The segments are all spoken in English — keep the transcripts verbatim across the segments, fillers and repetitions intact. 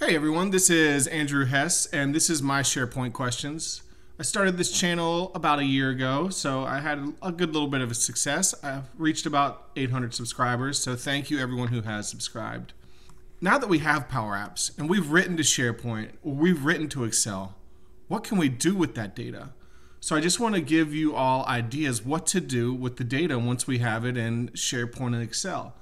Hey everyone, this is Andrew Hess, and this is my SharePoint questions. I started this channel about a year ago, so I had a good little bit of a success. I've reached about eight hundred subscribers, so thank you everyone who has subscribed. Now that we have Power Apps, and we've written to SharePoint, or we've written to Excel, what can we do with that data? So I just want to give you all ideas what to do with the data once we have it in SharePoint and Excel.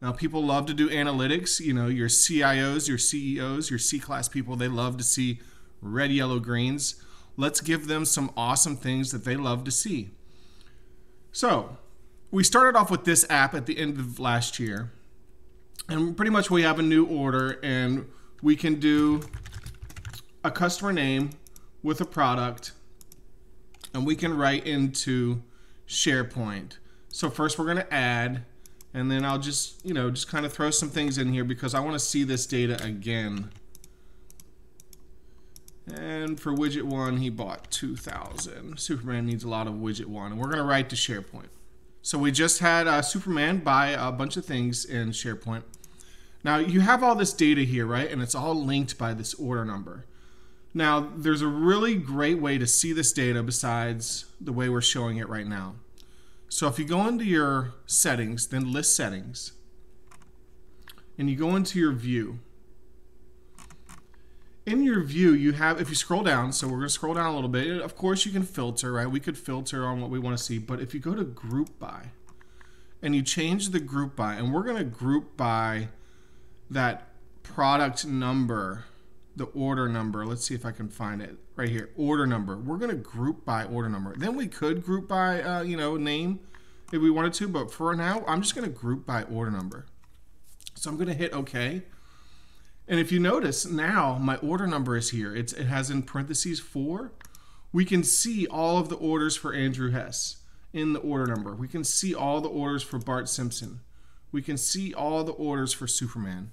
Now, people love to do analytics. You know, your C I Os, your C E Os, your C class people, they love to see red, yellow, greens. Let's give them some awesome things that they love to see. So we started off with this app at the end of last year, and pretty much we have a new order, and we can do a customer name with a product, and we can write into SharePoint. So first we're going to add, and then I'll just, you know, just kind of throw some things in here because I want to see this data again. And for widget one, he bought two thousand. Superman needs a lot of widget one. And we're going to write to SharePoint. So we just had uh, Superman buy a bunch of things in SharePoint. Now you have all this data here, right? And it's all linked by this order number. Now there's a really great way to see this data besides the way we're showing it right now. So if you go into your settings, then list settings, and you go into your view. In your view, you have, if you scroll down, so we're going to scroll down a little bit. Of course, you can filter, right? We could filter on what we want to see. But if you go to group by, and you change the group by, and we're going to group by that product number, the order number. Let's see if I can find it right here. Order number. We're going to group by order number. Then we could group by, uh, you know, name if we wanted to. But for now, I'm just going to group by order number. So I'm going to hit OK. And if you notice now, my order number is here. It's, it has in parentheses four. We can see all of the orders for Andrew Hess in the order number. We can see all the orders for Bart Simpson. We can see all the orders for Superman.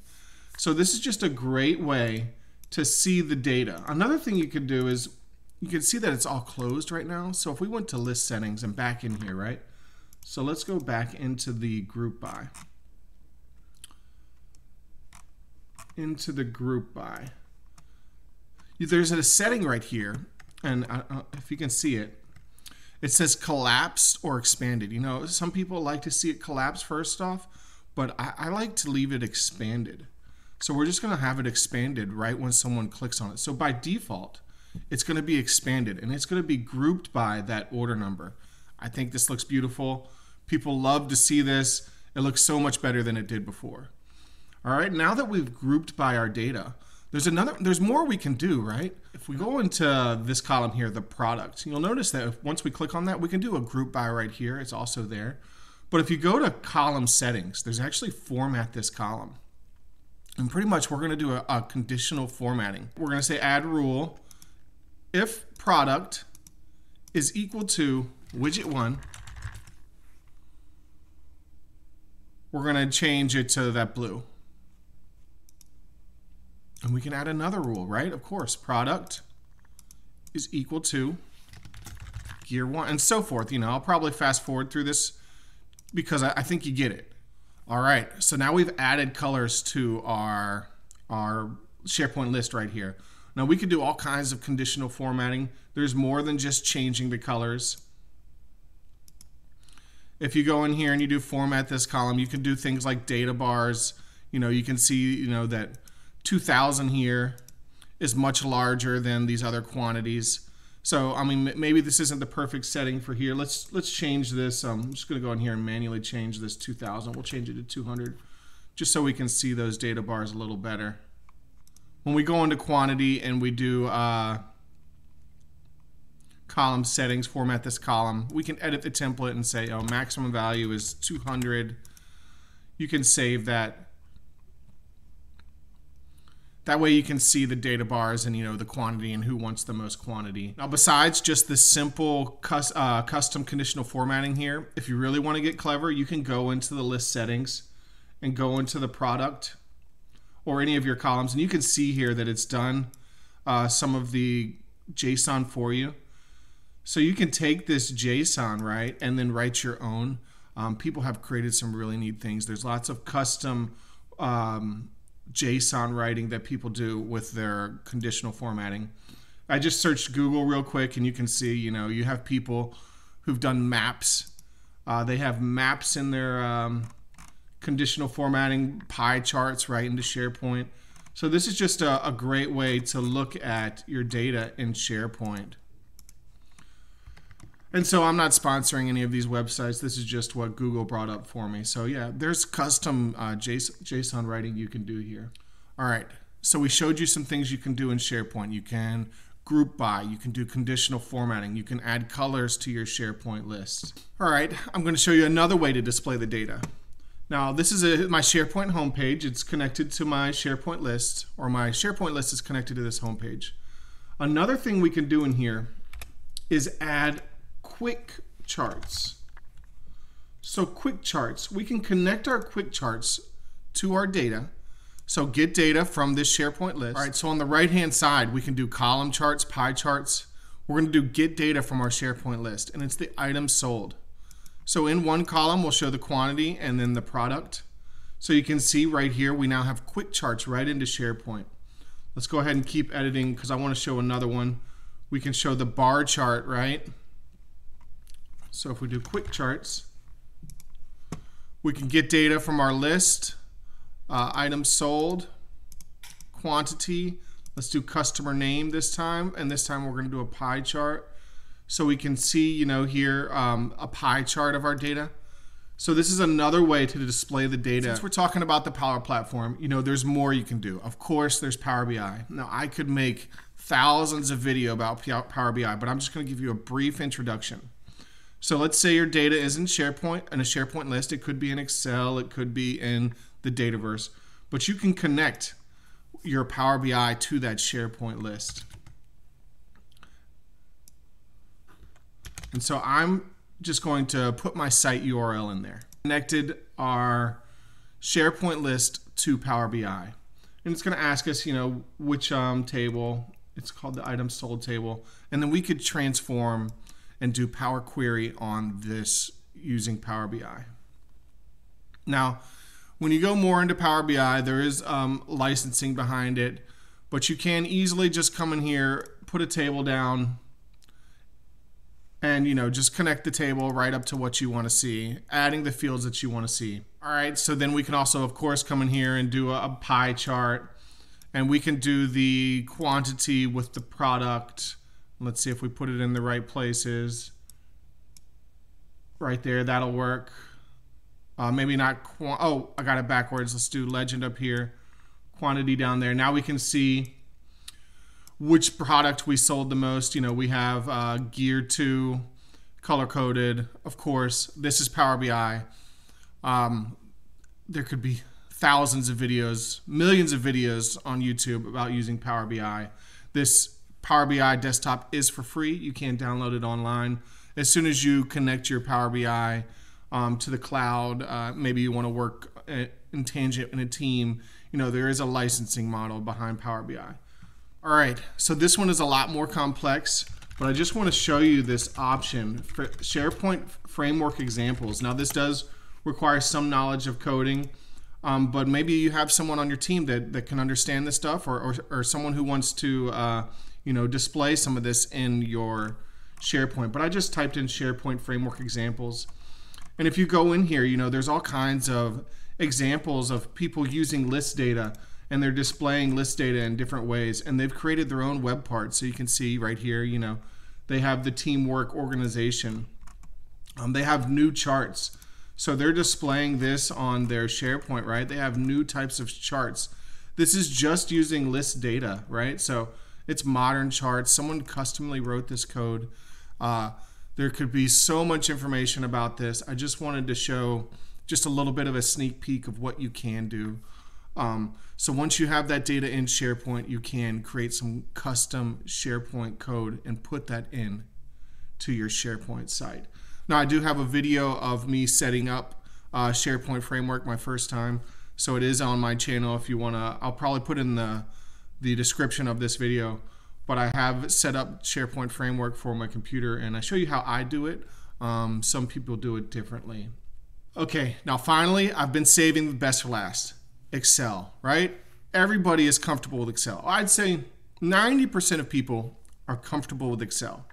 So this is just a great way to see the data. Another thing you could do is you can see that it's all closed right now. So if we went to list settings and back in here, right? So let's go back into the group by. Into the group by. There's a setting right here, and I, I, if you can see it, it says collapsed or expanded. You know, some people like to see it collapse first off, but I, I like to leave it expanded. So we're just going to have it expanded right when someone clicks on it. So by default, it's going to be expanded, and it's going to be grouped by that order number. I think this looks beautiful. People love to see this. It looks so much better than it did before. All right, now that we've grouped by our data, there's another, there's more we can do, right? If we go into this column here, the product, you'll notice that if, once we click on that, we can do a group by right here. It's also there. But if you go to column settings, there's actually format this column. And pretty much we're going to do a, a conditional formatting. We're going to say add rule if product is equal to widget one. We're going to change it to that blue. And we can add another rule, right? Of course, product is equal to gear one and so forth. You know, I'll probably fast forward through this because I, I think you get it. All right, so now we've added colors to our, our SharePoint list right here. Now we can do all kinds of conditional formatting. There's more than just changing the colors. If you go in here and you do format this column, you can do things like data bars. You know, you can see, you know, that two thousand here is much larger than these other quantities. So, I mean, maybe this isn't the perfect setting for here. Let's let's change this. Um, I'm just going to go in here and manually change this two thousand. We'll change it to two hundred just so we can see those data bars a little better. When we go into quantity and we do uh, column settings, format this column, we can edit the template and say, oh, maximum value is two hundred. You can save that. That way you can see the data bars and, you know, the quantity and who wants the most quantity. Now, besides just this simple cus uh, custom conditional formatting here, if you really want to get clever, you can go into the list settings and go into the product or any of your columns. And you can see here that it's done uh, some of the JSON for you. So you can take this JSON, right, and then write your own. Um, people have created some really neat things. There's lots of custom um, JSON writing that people do with their conditional formatting. I just searched Google real quick, and you can see, you know, you have people who've done maps. Uh, they have maps in their um, conditional formatting, pie charts right into SharePoint. So this is just a, a great way to look at your data in SharePoint. And so I'm not sponsoring any of these websites. This is just what Google brought up for me. So yeah, there's custom uh, JSON writing you can do here. All right, so we showed you some things you can do in SharePoint. You can group by, you can do conditional formatting, you can add colors to your SharePoint list. All right, I'm going to show you another way to display the data. Now this is a, my SharePoint homepage. It's connected to my SharePoint list, or my SharePoint list is connected to this homepage. Another thing we can do in here is add quick charts. So quick charts, we can connect our quick charts to our data. So get data from this SharePoint list. All right, so on the right-hand side, we can do column charts, pie charts. We're going to do get data from our SharePoint list, and it's the items sold. So in one column, we'll show the quantity and then the product. So you can see right here, we now have quick charts right into SharePoint. Let's go ahead and keep editing because I want to show another one. We can show the bar chart, right? So if we do quick charts, we can get data from our list. Uh, items sold, quantity. Let's do customer name this time, and this time we're going to do a pie chart, so we can see, you know, here um, a pie chart of our data. So this is another way to display the data. Since we're talking about the Power Platform, you know, there's more you can do. Of course, there's Power B I. Now I could make thousands of videos about Power B I, but I'm just going to give you a brief introduction. So let's say your data is in SharePoint, in a SharePoint list. It could be in Excel. It could be in the Dataverse, but you can connect your Power B I to that SharePoint list. And so I'm just going to put my site U R L in there. Connected our SharePoint list to Power B I. And it's going to ask us, you know, which um, table. It's called the item sold table. And then we could transform and do Power Query on this using Power B I. Now, when you go more into Power B I, there is um, licensing behind it, but you can easily just come in here, put a table down, and you know, just connect the table right up to what you want to see, adding the fields that you want to see. All right, so then we can also, of course, come in here and do a, a pie chart, and we can do the quantity with the product. Let's see if we put it in the right places. Right there, that'll work. Uh, maybe not, oh, I got it backwards. Let's do legend up here, quantity down there. Now we can see which product we sold the most. You know, we have uh, Gear Two, color-coded. Of course, this is Power B I. Um, there could be thousands of videos, millions of videos on YouTube about using Power B I. This Power B I desktop is for free. You can download it online. As soon as you connect your Power B I Um, to the cloud, uh, maybe you want to work in tangent in a team, you know, there is a licensing model behind Power B I. All right, so this one is a lot more complex, but I just want to show you this option for SharePoint framework examples. Now this does require some knowledge of coding, um, but maybe you have someone on your team that, that can understand this stuff, or, or, or someone who wants to uh, you know, display some of this in your SharePoint. But I just typed in SharePoint framework examples. And if you go in here, you know, there's all kinds of examples of people using list data, and they're displaying list data in different ways, and they've created their own web part. So you can see right here, you know, they have the teamwork organization. Um, they have new charts. So they're displaying this on their SharePoint, right? They have new types of charts. This is just using list data, right? So it's modern charts. Someone customly wrote this code. Uh, There could be so much information about this. I just wanted to show just a little bit of a sneak peek of what you can do. Um, so once you have that data in SharePoint, you can create some custom SharePoint code and put that in to your SharePoint site. Now I do have a video of me setting up uh, SharePoint Framework my first time, so it is on my channel if you wanna. I'll probably put in the, the description of this video. But I have set up SharePoint Framework for my computer, and I show you how I do it. Um, some people do it differently. Okay, now finally, I've been saving the best for last. Excel, right? Everybody is comfortable with Excel. I'd say ninety percent of people are comfortable with Excel.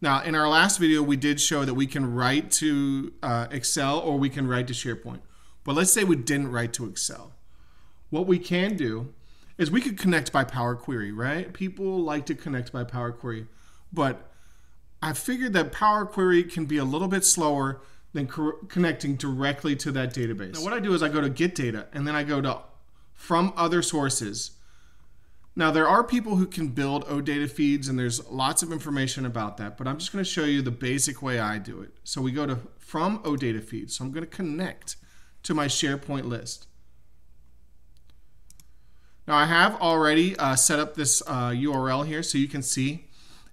Now, in our last video, we did show that we can write to uh, Excel or we can write to SharePoint. But let's say we didn't write to Excel. What we can do is we could connect by Power Query, right? People like to connect by Power Query, but I figured that Power Query can be a little bit slower than co connecting directly to that database. Now, what I do is I go to Get Data, and then I go to From Other Sources. Now, there are people who can build OData feeds, and there's lots of information about that, but I'm just going to show you the basic way I do it. So we go to From OData Feeds. So I'm going to connect to my SharePoint list. Now, I have already uh, set up this uh, U R L here, so you can see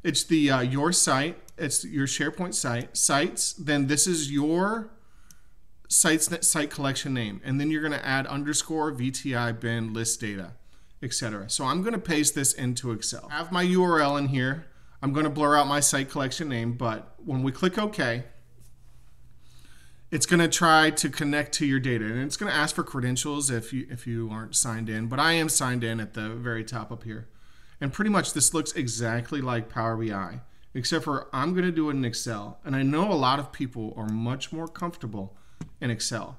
it's the uh, your site, it's your SharePoint site, sites, then this is your site's site collection name, and then you're going to add underscore V T I bin list data, et cetera. So I'm going to paste this into Excel. I have my U R L in here. I'm going to blur out my site collection name, but when we click OK, it's going to try to connect to your data, and it's going to ask for credentials if you if you aren't signed in. But I am signed in at the very top up here, and pretty much this looks exactly like Power B I, except for I'm going to do it in Excel. And I know a lot of people are much more comfortable in Excel.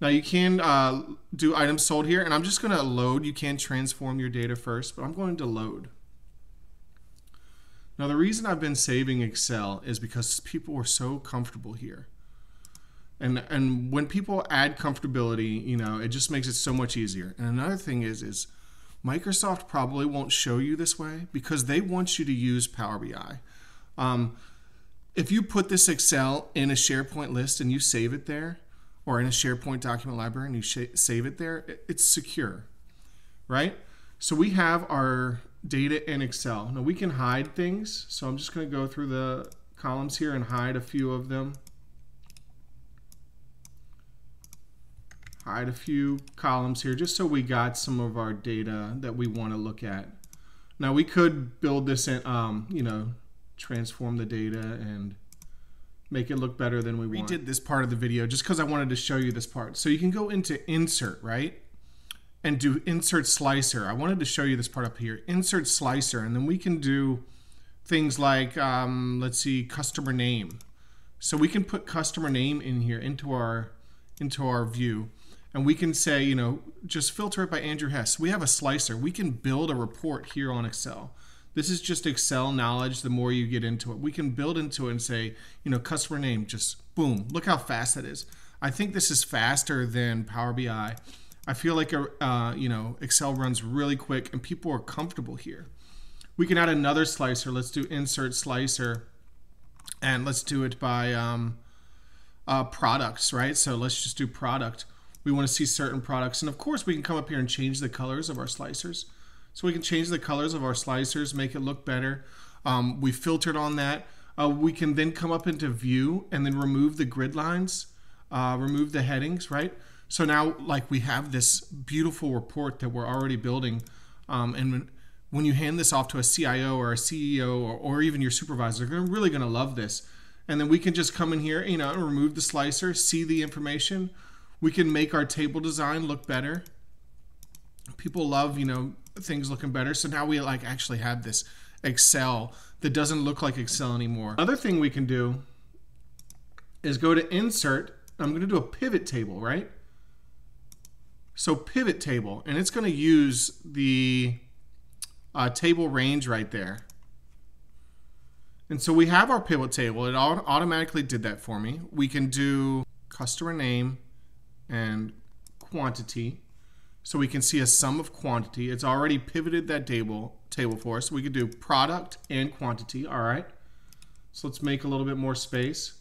Now you can uh, do items sold here, and I'm just going to load. You can transform your data first, but I'm going to load. Now the reason I've been saving Excel is because people are so comfortable here. And, and when people add comfortability, you know, it just makes it so much easier. And another thing is, is Microsoft probably won't show you this way because they want you to use Power B I. Um, if you put this Excel in a SharePoint list and you save it there, or in a SharePoint document library and you save it there, it's secure, right? So we have our data in Excel. Now we can hide things. So I'm just going to go through the columns here and hide a few of them. Hide a few columns here just so we got some of our data that we want to look at. Now we could build this in, um, you know, transform the data and make it look better than we want. We did this part of the video just because I wanted to show you this part. So you can go into Insert, right? And do Insert Slicer. I wanted to show you this part up here. Insert Slicer, and then we can do things like, um, let's see, customer name. So we can put customer name in here into our into our view. And we can say, you know, just filter it by Andrew Hess. We have a slicer. We can build a report here on Excel. This is just Excel knowledge. The more you get into it, we can build into it and say, you know, customer name, just boom. Look how fast that is. I think this is faster than Power B I. I feel like, a, uh, you know, Excel runs really quick and people are comfortable here. We can add another slicer. Let's do insert slicer and let's do it by um, uh, products, right? So let's just do product. We want to see certain products. And of course, we can come up here and change the colors of our slicers. So we can change the colors of our slicers, make it look better. Um, we filtered on that. Uh, we can then come up into view and then remove the grid lines, uh, remove the headings, right? So now like we have this beautiful report that we're already building. Um, and when, when you hand this off to a C I O or a C E O or, or even your supervisor, they're really gonna love this. And then we can just come in here, you know, and remove the slicer, see the information. We can make our table design look better. People love, you know, things looking better. So now we like actually have this Excel that doesn't look like Excel anymore. Other thing we can do is go to Insert. I'm going to do a pivot table, right? So pivot table, and it's going to use the uh, table range right there. And so we have our pivot table. It automatically did that for me. We can do customer name and quantity, so we can see a sum of quantity. It's already pivoted that table table for us. We could do product and quantity. All right, so let's make a little bit more space.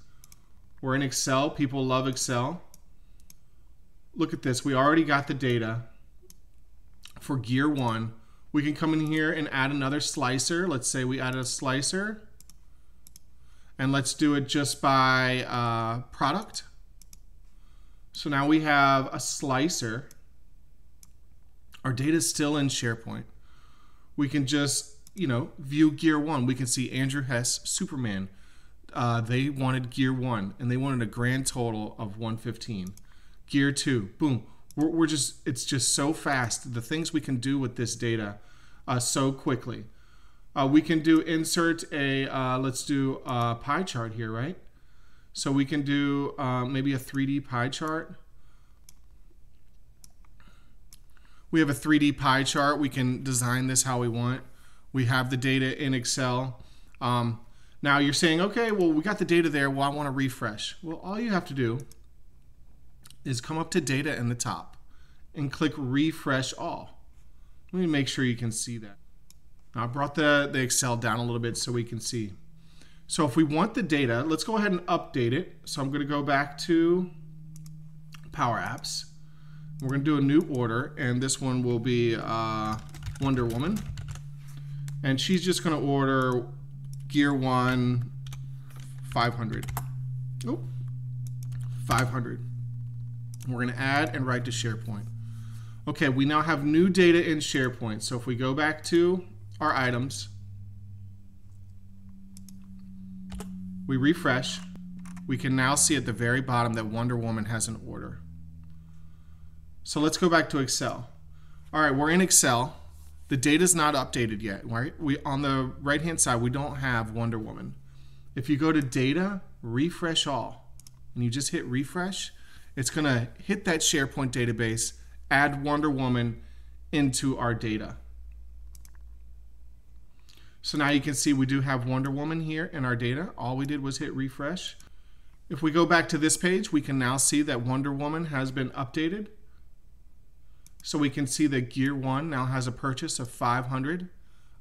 We're in Excel. People love Excel. Look at this. We already got the data for Gear One. We can come in here and add another slicer. Let's say we added a slicer, and let's do it just by uh, product. So now we have a slicer. Our data is still in SharePoint. We can just, you know, view Gear One. We can see Andrew Hess, Superman, uh, they wanted Gear One, and they wanted a grand total of one fifteen. Gear Two, boom. We're, we're just, it's just so fast. The things we can do with this data uh, so quickly. Uh, we can do insert a, uh, let's do a pie chart here, right? So we can do uh, maybe a three D pie chart. We have a three D pie chart. We can design this how we want. We have the data in Excel. Um, now you're saying, okay, well, we got the data there. Well, I want to refresh. Well, all you have to do is come up to data in the top and click refresh all. Let me make sure you can see that. Now I brought the, the Excel down a little bit so we can see. So if we want the data, let's go ahead and update it. So I'm going to go back to Power Apps. We're going to do a new order, and this one will be uh, Wonder Woman. And she's just going to order Gear One five hundred. Oh, five hundred. We're going to add and write to SharePoint. Okay, we now have new data in SharePoint. So if we go back to our items, we refresh, we can now see at the very bottom that Wonder Woman has an order. So let's go back to Excel. All right, we're in Excel. The data is not updated yet, right? We, on the right-hand side, we don't have Wonder Woman. If you go to Data, Refresh All, and you just hit Refresh, it's going to hit that SharePoint database, add Wonder Woman into our data. So now you can see we do have Wonder Woman here in our data. All we did was hit refresh. If we go back to this page, we can now see that Wonder Woman has been updated. So we can see that Gear One now has a purchase of five hundred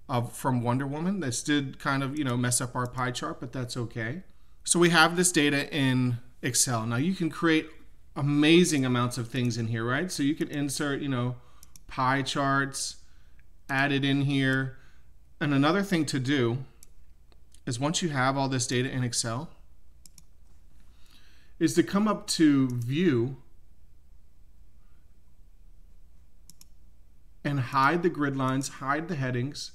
of, from Wonder Woman. This did kind of, you know, mess up our pie chart, but that's okay. So we have this data in Excel. Now you can create amazing amounts of things in here, right? So you can insert, you know, pie charts, add it in here. And another thing to do is once you have all this data in Excel is to come up to View and hide the grid lines, hide the headings,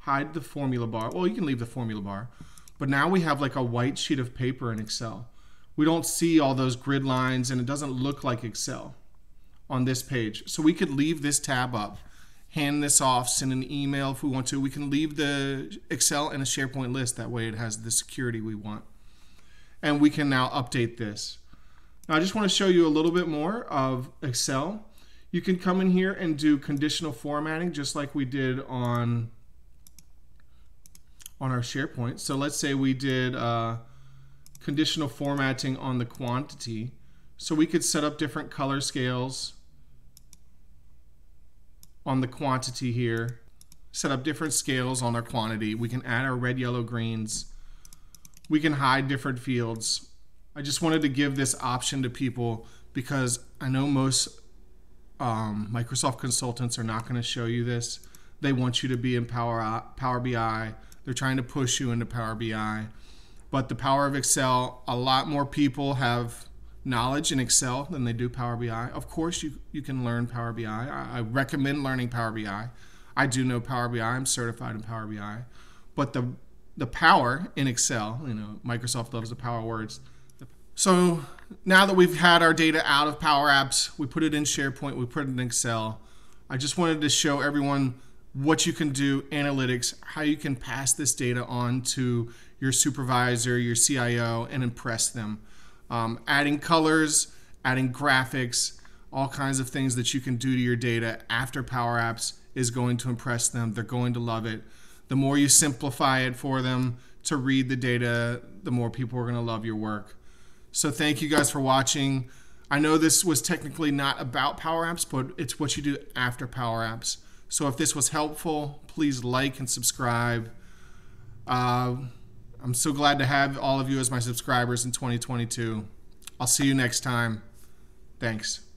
hide the formula bar. Well, you can leave the formula bar, but now we have like a white sheet of paper in Excel. We don't see all those grid lines and it doesn't look like Excel on this page. So we could leave this tab up, hand this off, send an email if we want to. We can leave the Excel in a SharePoint list. That way it has the security we want. And we can now update this. Now I just want to show you a little bit more of Excel. You can come in here and do conditional formatting just like we did on, on our SharePoint. So let's say we did uh, conditional formatting on the quantity. So we could set up different color scales on the quantity here, set up different scales on our quantity. We can add our red, yellow, greens. We can hide different fields. I just wanted to give this option to people because I know most um, Microsoft consultants are not going to show you this. They want you to be in Power, Power B I. They're trying to push you into Power B I. But the power of Excel, a lot more people have knowledge in Excel than they do Power B I. Of course, you, you can learn Power B I. I, I recommend learning Power B I. I do know Power B I. I'm certified in Power B I. But the, the power in Excel, you know, Microsoft loves the power words. So now that we've had our data out of Power Apps, we put it in SharePoint, we put it in Excel. I just wanted to show everyone what you can do, analytics, how you can pass this data on to your supervisor, your C I O, and impress them. Um, adding colors, adding graphics, all kinds of things that you can do to your data after Power Apps is going to impress them. They're going to love it. The more you simplify it for them to read the data, the more people are going to love your work. So thank you guys for watching. I know this was technically not about Power Apps, but it's what you do after Power Apps. So if this was helpful, please like and subscribe. Uh, I'm so glad to have all of you as my subscribers in twenty twenty-two. I'll see you next time. Thanks.